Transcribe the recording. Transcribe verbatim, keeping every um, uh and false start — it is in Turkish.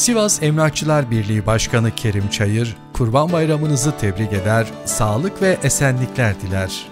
Sivas Emlakçılar Birliği Başkanı Kerim Çayır, Kurban Bayramınızı tebrik eder, sağlık ve esenlikler diler.